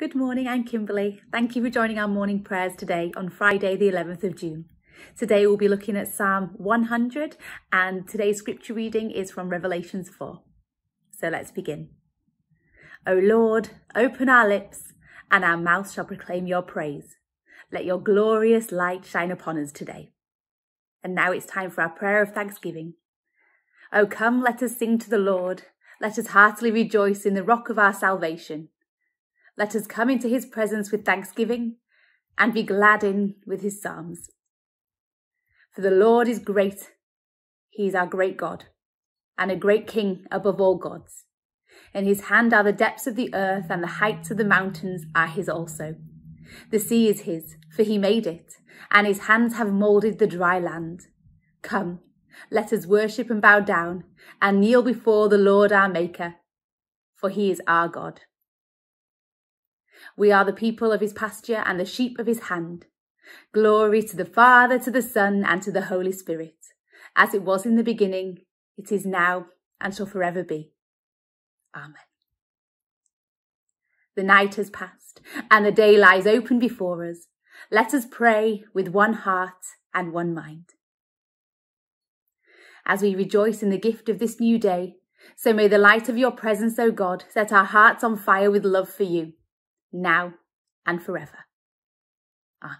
Good morning, I'm Kimberley. Thank you for joining our morning prayers today on Friday the 11th of June. Today we'll be looking at Psalm 100 and today's scripture reading is from Revelation 4. So let's begin. O Lord, open our lips and our mouth shall proclaim your praise. Let your glorious light shine upon us today. And now it's time for our prayer of thanksgiving. O come, let us sing to the Lord. Let us heartily rejoice in the rock of our salvation. Let us come into his presence with thanksgiving and be glad with his psalms. For the Lord is great. He is our great God and a great King above all gods. In his hand are the depths of the earth and the heights of the mountains are his also. The sea is his, for he made it, and his hands have moulded the dry land. Come, let us worship and bow down and kneel before the Lord our Maker, for he is our God. We are the people of his pasture and the sheep of his hand. Glory to the Father, to the Son, and to the Holy Spirit, as it was in the beginning, it is now, and shall forever be. Amen. The night has passed, and the day lies open before us. Let us pray with one heart and one mind. As we rejoice in the gift of this new day, so may the light of your presence, O God, set our hearts on fire with love for you, now and forever. Amen.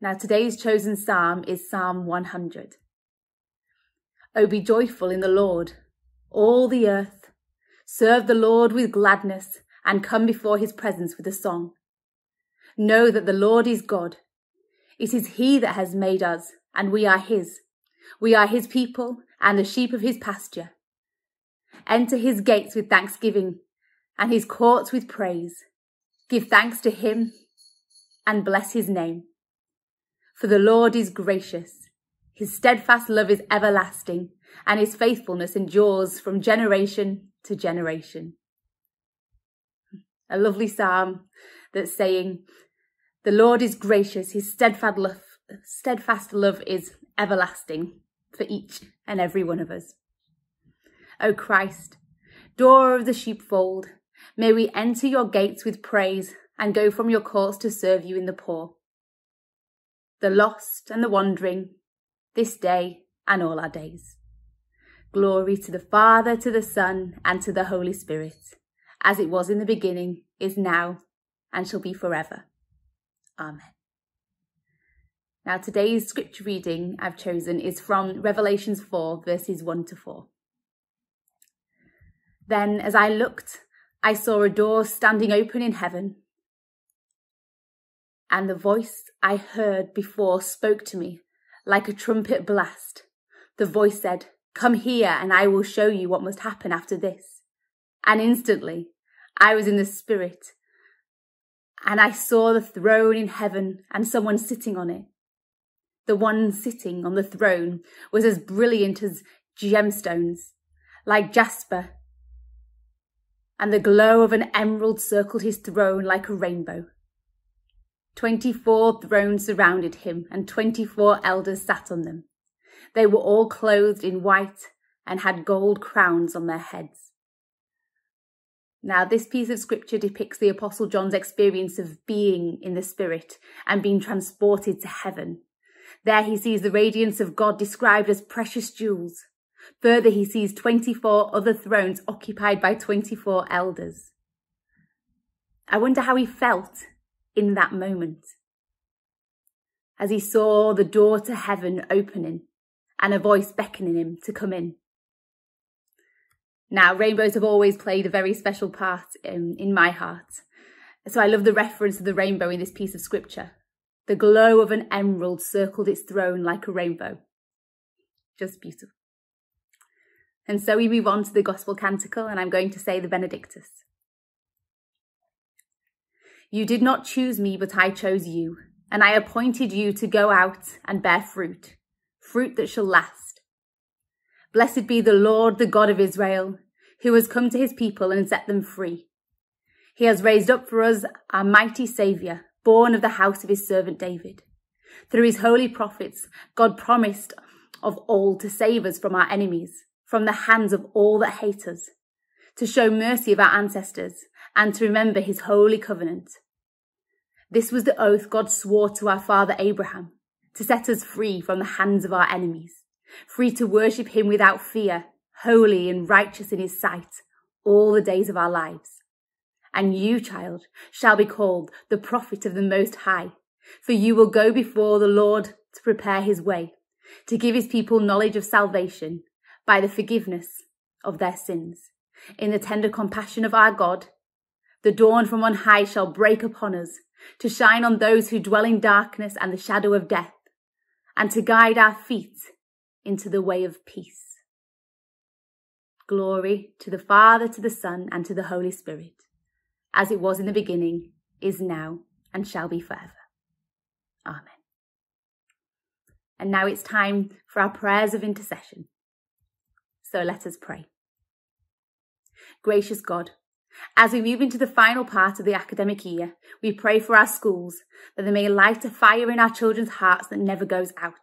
Now today's chosen psalm is Psalm 100. O be joyful in the Lord, all the earth. Serve the Lord with gladness and come before his presence with a song. Know that the Lord is God. It is he that has made us and we are his. We are his people and the sheep of his pasture. Enter his gates with thanksgiving and his courts with praise. Give thanks to him and bless his name. For the Lord is gracious. His steadfast love is everlasting, and his faithfulness endures from generation to generation. A lovely psalm that's saying, the Lord is gracious. His steadfast love is everlasting for each and every one of us. O Christ, door of the sheepfold, may we enter your gates with praise and go from your courts to serve you in the poor, the lost and the wandering, this day and all our days. Glory to the Father, to the Son, and to the Holy Spirit, as it was in the beginning, is now, and shall be forever. Amen. Now today's scripture reading I've chosen is from Revelation 4, verses 1-4. Then, as I looked, I saw a door standing open in heaven, and the voice I heard before spoke to me like a trumpet blast. The voice said, "Come here, and I will show you what must happen after this." And instantly I was in the Spirit, and I saw the throne in heaven and someone sitting on it. The one sitting on the throne was as brilliant as gemstones, like jasper, and the glow of an emerald circled his throne like a rainbow. 24 thrones surrounded him, and 24 elders sat on them. They were all clothed in white and had gold crowns on their heads. Now, this piece of scripture depicts the Apostle John's experience of being in the Spirit and being transported to heaven. There he sees the radiance of God described as precious jewels. Further, he sees 24 other thrones occupied by 24 elders. I wonder how he felt in that moment as he saw the door to heaven opening and a voice beckoning him to come in. Now, rainbows have always played a very special part in my heart. So I love the reference of the rainbow in this piece of scripture. The glow of an emerald circled its throne like a rainbow. Just beautiful. And so we move on to the Gospel Canticle, and I'm going to say the Benedictus. You did not choose me, but I chose you, and I appointed you to go out and bear fruit, fruit that shall last. Blessed be the Lord, the God of Israel, who has come to his people and set them free. He has raised up for us our mighty Saviour, born of the house of his servant David. Through his holy prophets, God promised of old to save us from our enemies, from the hands of all that hate us, to show mercy of our ancestors and to remember his holy covenant. This was the oath God swore to our father Abraham, to set us free from the hands of our enemies, free to worship him without fear, holy and righteous in his sight, all the days of our lives. And you, child, shall be called the prophet of the Most High, for you will go before the Lord to prepare his way, to give his people knowledge of salvation by the forgiveness of their sins. In the tender compassion of our God, the dawn from on high shall break upon us, to shine on those who dwell in darkness and the shadow of death, and to guide our feet into the way of peace. Glory to the Father, to the Son, and to the Holy Spirit, as it was in the beginning, is now, and shall be forever. Amen. And now it's time for our prayers of intercession. So let us pray. Gracious God, as we move into the final part of the academic year, we pray for our schools that they may light a fire in our children's hearts that never goes out.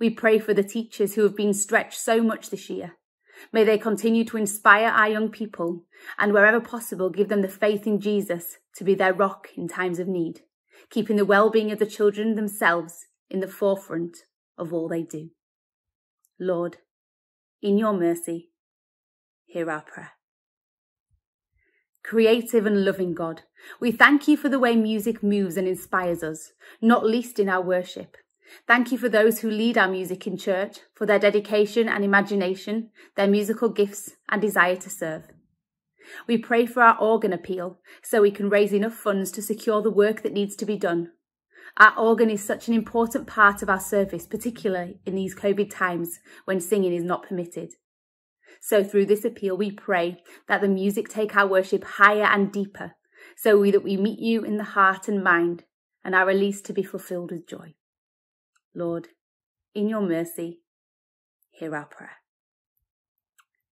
We pray for the teachers who have been stretched so much this year. May they continue to inspire our young people and wherever possible give them the faith in Jesus to be their rock in times of need, keeping the well-being of the children themselves in the forefront of all they do. Lord, in your mercy, hear our prayer. Creative and loving God, we thank you for the way music moves and inspires us, not least in our worship. Thank you for those who lead our music in church, for their dedication and imagination, their musical gifts and desire to serve. We pray for our organ appeal, so we can raise enough funds to secure the work that needs to be done. Our organ is such an important part of our service, particularly in these COVID times when singing is not permitted. So through this appeal, we pray that the music take our worship higher and deeper, so that we meet you in the heart and mind, and are released to be fulfilled with joy. Lord, in your mercy, hear our prayer.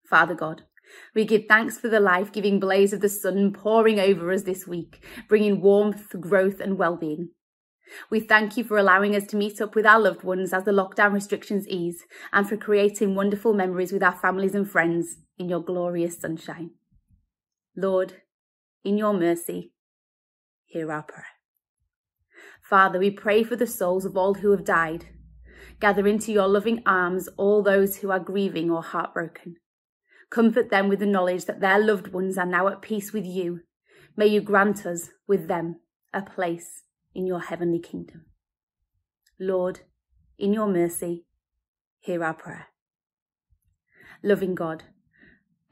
Father God, we give thanks for the life-giving blaze of the sun pouring over us this week, bringing warmth, growth and well-being. We thank you for allowing us to meet up with our loved ones as the lockdown restrictions ease, and for creating wonderful memories with our families and friends in your glorious sunshine. Lord, in your mercy, hear our prayer. Father, we pray for the souls of all who have died. Gather into your loving arms all those who are grieving or heartbroken. Comfort them with the knowledge that their loved ones are now at peace with you. May you grant us, with them, a place in your heavenly kingdom. Lord, in your mercy, hear our prayer. Loving God,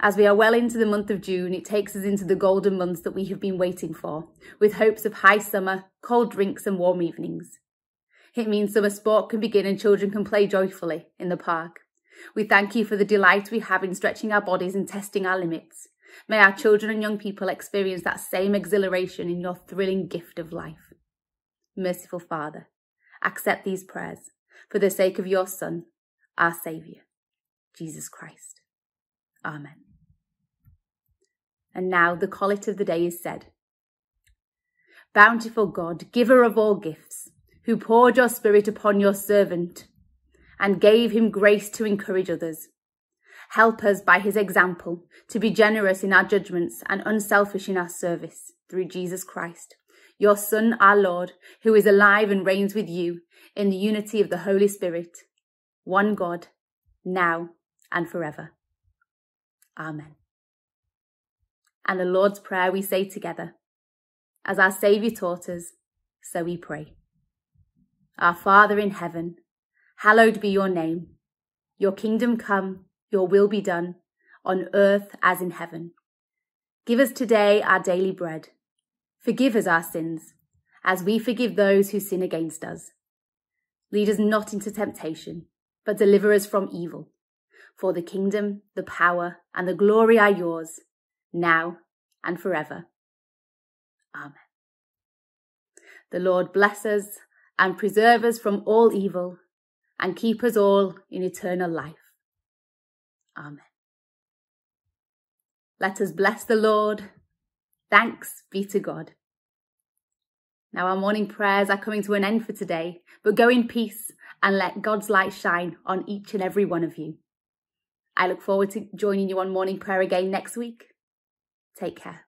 as we are well into the month of June, it takes us into the golden months that we have been waiting for, with hopes of high summer, cold drinks and warm evenings. It means summer sport can begin and children can play joyfully in the park. We thank you for the delight we have in stretching our bodies and testing our limits. May our children and young people experience that same exhilaration in your thrilling gift of life. Merciful Father, accept these prayers for the sake of your Son, our Saviour, Jesus Christ. Amen. And now the collect of the day is said. Bountiful God, giver of all gifts, who poured your Spirit upon your servant and gave him grace to encourage others, help us by his example to be generous in our judgments and unselfish in our service, through Jesus Christ, your Son, our Lord, who is alive and reigns with you in the unity of the Holy Spirit, one God, now and forever. Amen. And the Lord's Prayer we say together. As our Saviour taught us, so we pray. Our Father in heaven, hallowed be your name. Your kingdom come, your will be done, on earth as in heaven. Give us today our daily bread. Forgive us our sins, as we forgive those who sin against us. Lead us not into temptation, but deliver us from evil. For the kingdom, the power, and the glory are yours, now and forever. Amen. The Lord bless us and preserve us from all evil, and keep us all in eternal life. Amen. Let us bless the Lord. Thanks be to God. Now our morning prayers are coming to an end for today, but go in peace and let God's light shine on each and every one of you. I look forward to joining you on morning prayer again next week. Take care.